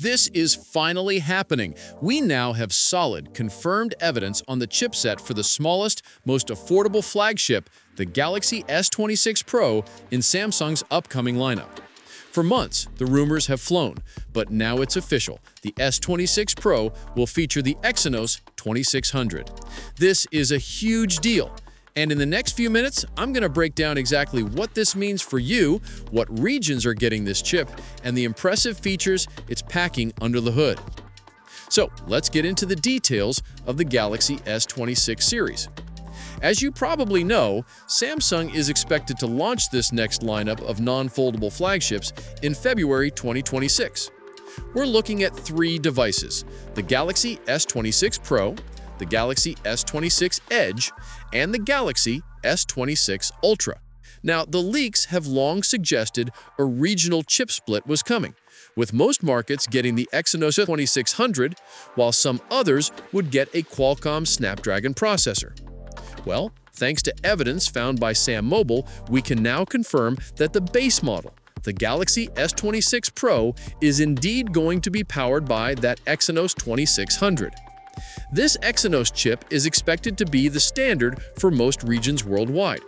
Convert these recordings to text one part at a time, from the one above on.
This is finally happening. We now have solid, confirmed evidence on the chipset for the smallest, most affordable flagship, the Galaxy S26 Pro, in Samsung's upcoming lineup. For months, the rumors have flown, but now it's official. The S26 Pro will feature the Exynos 2600. This is a huge deal. And in the next few minutes, I'm going to break down exactly what this means for you, what regions are getting this chip, and the impressive features it's packing under the hood. So let's get into the details of the Galaxy S26 series. As you probably know, Samsung is expected to launch this next lineup of non-foldable flagships in February 2026. We're looking at three devices: the Galaxy S26 Pro, the Galaxy S26 Edge, and the Galaxy S26 Ultra. Now, the leaks have long suggested a regional chip split was coming, with most markets getting the Exynos 2600, while some others would get a Qualcomm Snapdragon processor. Well, thanks to evidence found by SamMobile, we can now confirm that the base model, the Galaxy S26 Pro, is indeed going to be powered by that Exynos 2600. This Exynos chip is expected to be the standard for most regions worldwide.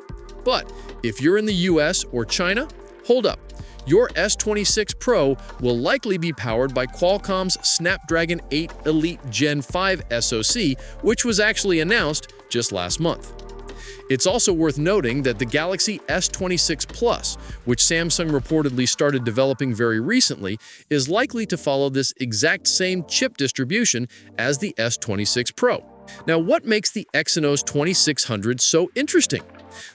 But if you're in the US or China, hold up. Your S26 Pro will likely be powered by Qualcomm's Snapdragon 8 Elite Gen 5 SoC, which was actually announced just last month. It's also worth noting that the Galaxy S26 Plus, which Samsung reportedly started developing very recently, is likely to follow this exact same chip distribution as the S26 Pro. Now, what makes the Exynos 2600 so interesting?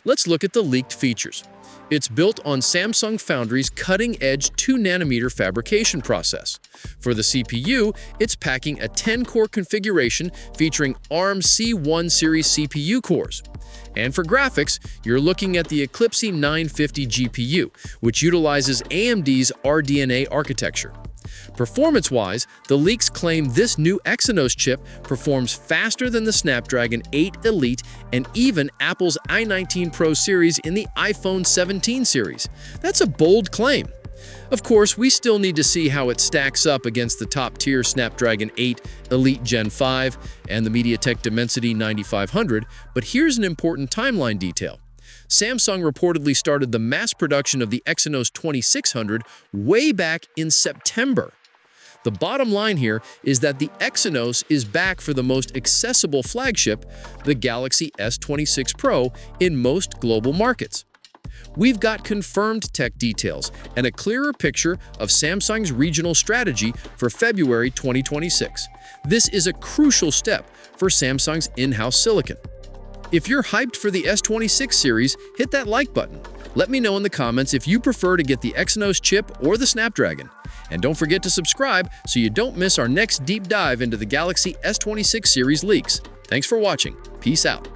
Let's look at the leaked features. It's built on Samsung Foundry's cutting-edge 2nm fabrication process. For the CPU, it's packing a 10-core configuration featuring ARM C1 series CPU cores. And for graphics, you're looking at the Xclipse 950 GPU, which utilizes AMD's RDNA architecture. Performance-wise, the leaks claim this new Exynos chip performs faster than the Snapdragon 8 Elite and even Apple's A19 Pro series in the iPhone 17 series. That's a bold claim. Of course, we still need to see how it stacks up against the top-tier Snapdragon 8 Elite Gen 5 and the MediaTek Dimensity 9500, but here's an important timeline detail. Samsung reportedly started the mass production of the Exynos 2600 way back in September. The bottom line here is that the Exynos is back for the most accessible flagship, the Galaxy S26 Pro, in most global markets. We've got confirmed tech details and a clearer picture of Samsung's regional strategy for February 2026. This is a crucial step for Samsung's in-house silicon. If you're hyped for the S26 series, hit that like button. Let me know in the comments if you prefer to get the Exynos chip or the Snapdragon. And don't forget to subscribe so you don't miss our next deep dive into the Galaxy S26 series leaks. Thanks for watching. Peace out.